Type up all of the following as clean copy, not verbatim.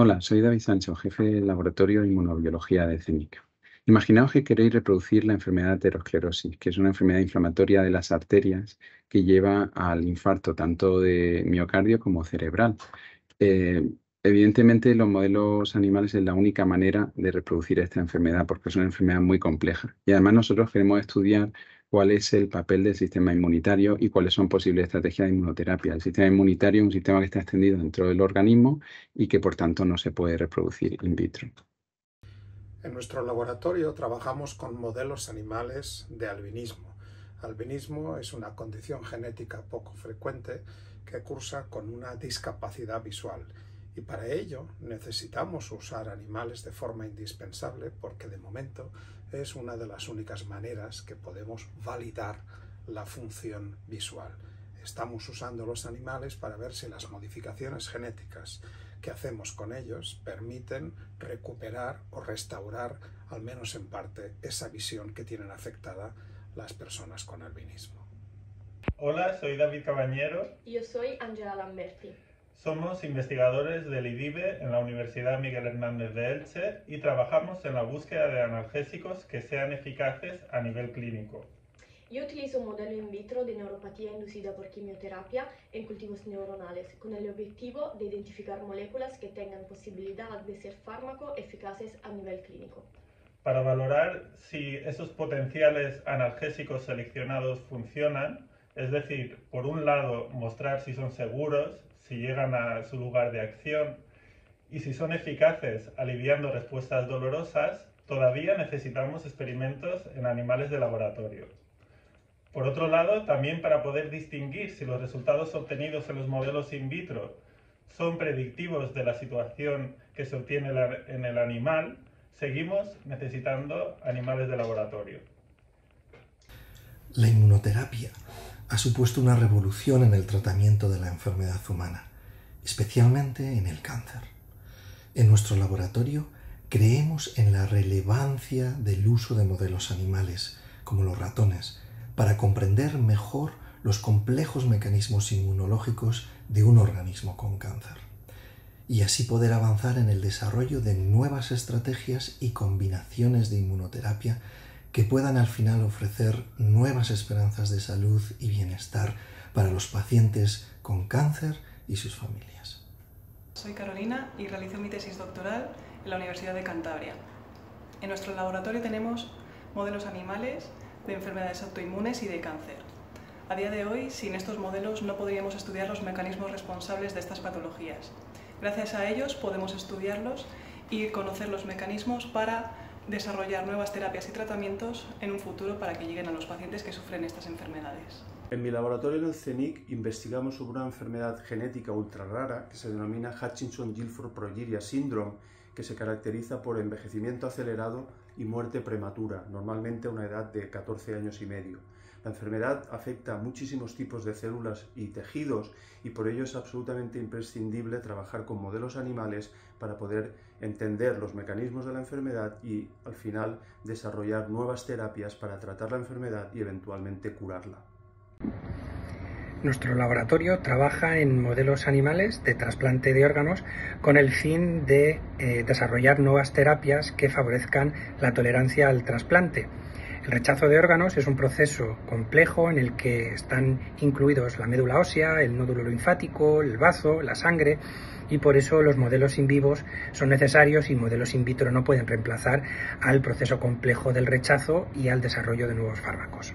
Hola, soy David Sancho, jefe del Laboratorio de Inmunobiología de CNIC. Imaginaos que queréis reproducir la enfermedad de aterosclerosis, que es una enfermedad inflamatoria de las arterias que lleva al infarto tanto de miocardio como cerebral. Evidentemente, los modelos animales es la única manera de reproducir esta enfermedad, porque es una enfermedad muy compleja. Y además nosotros queremos estudiar cuál es el papel del sistema inmunitario y cuáles son posibles estrategias de inmunoterapia. El sistema inmunitario es un sistema que está extendido dentro del organismo y que, por tanto, no se puede reproducir in vitro. En nuestro laboratorio trabajamos con modelos animales de albinismo. Albinismo es una condición genética poco frecuente que cursa con una discapacidad visual y para ello necesitamos usar animales de forma indispensable porque de momento es una de las únicas maneras que podemos validar la función visual. Estamos usando los animales para ver si las modificaciones genéticas que hacemos con ellos permiten recuperar o restaurar, al menos en parte, esa visión que tienen afectada las personas con albinismo. Hola, soy David Cabañero. Y yo soy Ángela Lamberti. Somos investigadores del IDIBE en la Universidad Miguel Hernández de Elche y trabajamos en la búsqueda de analgésicos que sean eficaces a nivel clínico. Yo utilizo un modelo in vitro de neuropatía inducida por quimioterapia en cultivos neuronales con el objetivo de identificar moléculas que tengan posibilidad de ser fármacos eficaces a nivel clínico. Para valorar si esos potenciales analgésicos seleccionados funcionan, es decir, por un lado mostrar si son seguros, si llegan a su lugar de acción y si son eficaces aliviando respuestas dolorosas, todavía necesitamos experimentos en animales de laboratorio. Por otro lado, también para poder distinguir si los resultados obtenidos en los modelos in vitro son predictivos de la situación que se obtiene en el animal, seguimos necesitando animales de laboratorio. La inmunoterapia ha supuesto una revolución en el tratamiento de la enfermedad humana, especialmente en el cáncer. En nuestro laboratorio creemos en la relevancia del uso de modelos animales, como los ratones, para comprender mejor los complejos mecanismos inmunológicos de un organismo con cáncer y así poder avanzar en el desarrollo de nuevas estrategias y combinaciones de inmunoterapia que puedan al final ofrecer nuevas esperanzas de salud y bienestar para los pacientes con cáncer y sus familias. Soy Carolina y realizo mi tesis doctoral en la Universidad de Cantabria. En nuestro laboratorio tenemos modelos animales de enfermedades autoinmunes y de cáncer. A día de hoy, sin estos modelos no podríamos estudiar los mecanismos responsables de estas patologías. Gracias a ellos podemos estudiarlos y conocer los mecanismos para desarrollar nuevas terapias y tratamientos en un futuro para que lleguen a los pacientes que sufren estas enfermedades. En mi laboratorio en el CENIC investigamos sobre una enfermedad genética ultra rara que se denomina Hutchinson-Gilford Progeria Syndrome, que se caracteriza por envejecimiento acelerado y muerte prematura, normalmente a una edad de 14 años y medio. La enfermedad afecta a muchísimos tipos de células y tejidos y por ello es absolutamente imprescindible trabajar con modelos animales para poder entender los mecanismos de la enfermedad y, al final, desarrollar nuevas terapias para tratar la enfermedad y eventualmente curarla. Nuestro laboratorio trabaja en modelos animales de trasplante de órganos con el fin de desarrollar nuevas terapias que favorezcan la tolerancia al trasplante. El rechazo de órganos es un proceso complejo en el que están incluidos la médula ósea, el nódulo linfático, el bazo, la sangre y por eso los modelos in vivo son necesarios y modelos in vitro no pueden reemplazar al proceso complejo del rechazo y al desarrollo de nuevos fármacos.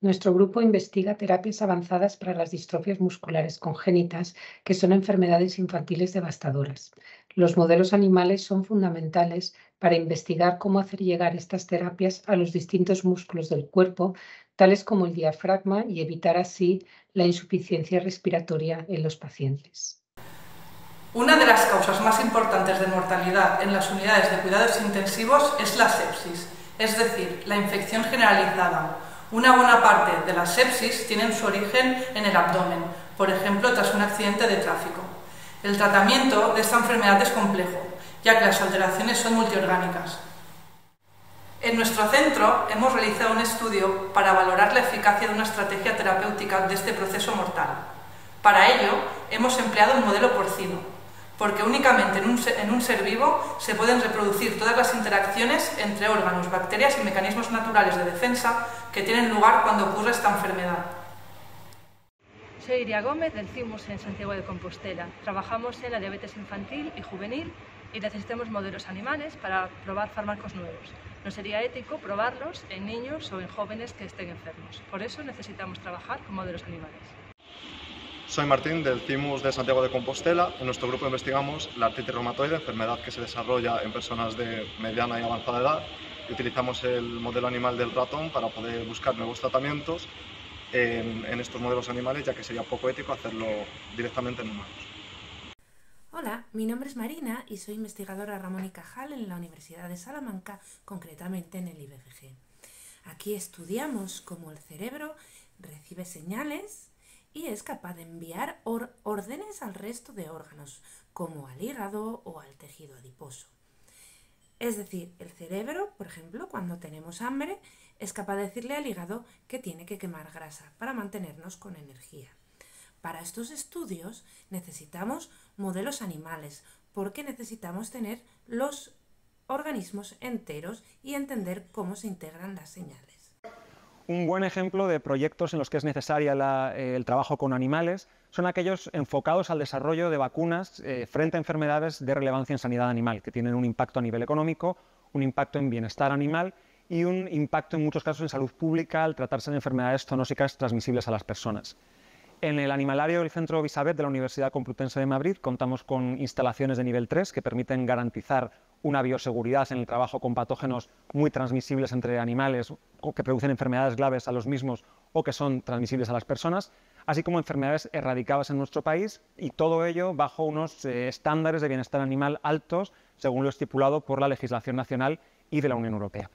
Nuestro grupo investiga terapias avanzadas para las distrofias musculares congénitas, que son enfermedades infantiles devastadoras. Los modelos animales son fundamentales para investigar cómo hacer llegar estas terapias a los distintos músculos del cuerpo, tales como el diafragma, y evitar así la insuficiencia respiratoria en los pacientes. Una de las causas más importantes de mortalidad en las unidades de cuidados intensivos es la sepsis, es decir, la infección generalizada. Una buena parte de las sepsis tienen su origen en el abdomen, por ejemplo, tras un accidente de tráfico. El tratamiento de esta enfermedad es complejo, ya que las alteraciones son multiorgánicas. En nuestro centro hemos realizado un estudio para valorar la eficacia de una estrategia terapéutica de este proceso mortal. Para ello, hemos empleado un modelo porcino. porque únicamente en un ser vivo se pueden reproducir todas las interacciones entre órganos, bacterias y mecanismos naturales de defensa que tienen lugar cuando ocurre esta enfermedad. Soy Iria Gómez del CIMUS en Santiago de Compostela. Trabajamos en la diabetes infantil y juvenil y necesitamos modelos animales para probar fármacos nuevos. No sería ético probarlos en niños o en jóvenes que estén enfermos. Por eso necesitamos trabajar con modelos animales. Soy Martín del CIMUS de Santiago de Compostela. En nuestro grupo investigamos la artritis reumatoide, enfermedad que se desarrolla en personas de mediana y avanzada edad. Y utilizamos el modelo animal del ratón para poder buscar nuevos tratamientos en estos modelos animales, ya que sería poco ético hacerlo directamente en humanos. Hola, mi nombre es Marina y soy investigadora Ramón y Cajal en la Universidad de Salamanca, concretamente en el IBFG. Aquí estudiamos cómo el cerebro recibe señales y es capaz de enviar órdenes al resto de órganos, como al hígado o al tejido adiposo. Es decir, el cerebro, por ejemplo, cuando tenemos hambre, es capaz de decirle al hígado que tiene que quemar grasa para mantenernos con energía. Para estos estudios necesitamos modelos animales, porque necesitamos tener los organismos enteros y entender cómo se integran las señales. Un buen ejemplo de proyectos en los que es necesario el trabajo con animales son aquellos enfocados al desarrollo de vacunas frente a enfermedades de relevancia en sanidad animal, que tienen un impacto a nivel económico, un impacto en bienestar animal y un impacto en muchos casos en salud pública al tratarse de enfermedades zoonóticas transmisibles a las personas. En el animalario del Centro VISAVET de la Universidad Complutense de Madrid contamos con instalaciones de nivel 3 que permiten garantizar una bioseguridad en el trabajo con patógenos muy transmisibles entre animales o que producen enfermedades graves a los mismos o que son transmisibles a las personas, así como enfermedades erradicadas en nuestro país, y todo ello bajo unos estándares de bienestar animal altos según lo estipulado por la legislación nacional y de la Unión Europea.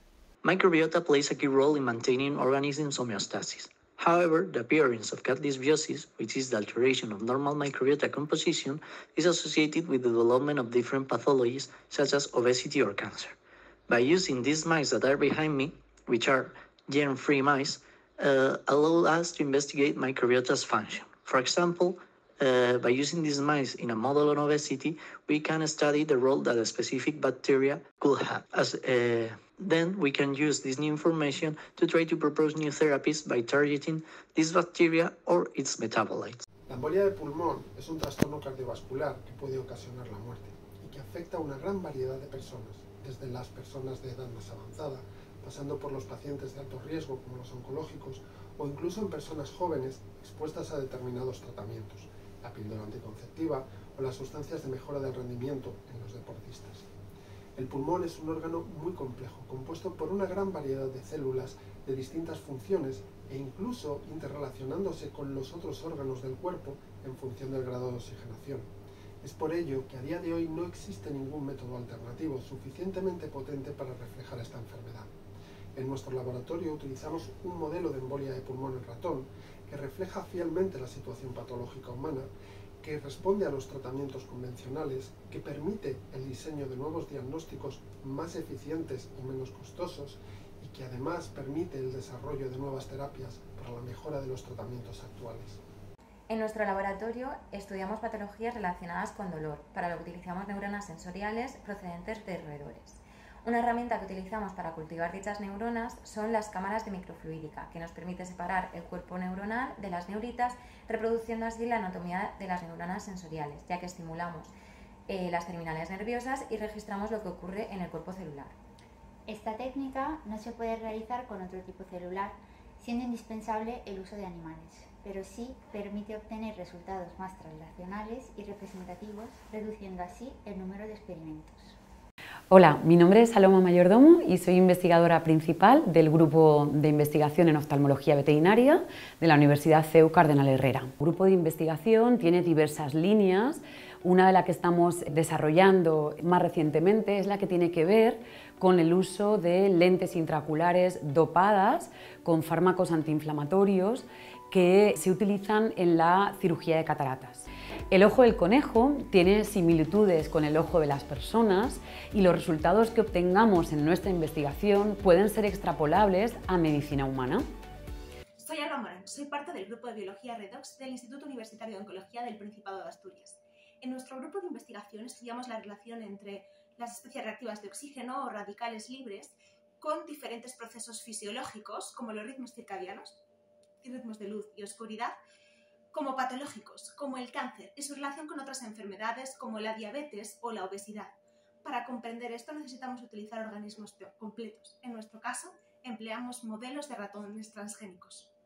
Microbiota plays a key role in maintaining organism homeostasis. However, the appearance of cat dysbiosis, which is the alteration of normal microbiota composition, is associated with the development of different pathologies, such as obesity or cancer. By using these mice that are behind me, which are germ-free mice, allow us to investigate microbiota's function. For example, by using these mice in a model on obesity, we can study the role that a specific bacteria could have. Then we can use this new information to try to propose new therapies by targeting this bacteria or its metabolites. La embolia de pulmón es un trastorno cardiovascular que puede ocasionar la muerte y que afecta a una gran variedad de personas, desde las personas de edad más avanzada, pasando por los pacientes de alto riesgo como los oncológicos o incluso en personas jóvenes expuestas a determinados tratamientos, la píldora anticonceptiva o las sustancias de mejora del rendimiento en los deportistas. El pulmón es un órgano muy complejo, compuesto por una gran variedad de células de distintas funciones e incluso interrelacionándose con los otros órganos del cuerpo en función del grado de oxigenación. Es por ello que a día de hoy no existe ningún método alternativo suficientemente potente para reflejar esta enfermedad. En nuestro laboratorio utilizamos un modelo de embolia de pulmón en ratón que refleja fielmente la situación patológica humana, que responde a los tratamientos convencionales, que permite el diseño de nuevos diagnósticos más eficientes y menos costosos y que además permite el desarrollo de nuevas terapias para la mejora de los tratamientos actuales. En nuestro laboratorio estudiamos patologías relacionadas con dolor, para lo que utilizamos neuronas sensoriales procedentes de roedores. Una herramienta que utilizamos para cultivar dichas neuronas son las cámaras de microfluídica, que nos permite separar el cuerpo neuronal de las neuritas, reproduciendo así la anatomía de las neuronas sensoriales, ya que estimulamos las terminales nerviosas y registramos lo que ocurre en el cuerpo celular. Esta técnica no se puede realizar con otro tipo celular, siendo indispensable el uso de animales, pero sí permite obtener resultados más translacionales y representativos, reduciendo así el número de experimentos. Hola, mi nombre es Aloma Mayordomo y soy investigadora principal del Grupo de Investigación en Oftalmología Veterinaria de la Universidad CEU Cardenal Herrera. El grupo de investigación tiene diversas líneas. Una de las que estamos desarrollando más recientemente es la que tiene que ver con el uso de lentes intraoculares dopadas con fármacos antiinflamatorios que se utilizan en la cirugía de cataratas. El ojo del conejo tiene similitudes con el ojo de las personas y los resultados que obtengamos en nuestra investigación pueden ser extrapolables a medicina humana. Soy Alba Morán, soy parte del grupo de Biología Redox del Instituto Universitario de Oncología del Principado de Asturias. En nuestro grupo de investigación estudiamos la relación entre las especies reactivas de oxígeno o radicales libres con diferentes procesos fisiológicos, como los ritmos circadianos, ritmos de luz y oscuridad, como patológicos, como el cáncer, y su relación con otras enfermedades como la diabetes o la obesidad. Para comprender esto necesitamos utilizar organismos completos. En nuestro caso, empleamos modelos de ratones transgénicos.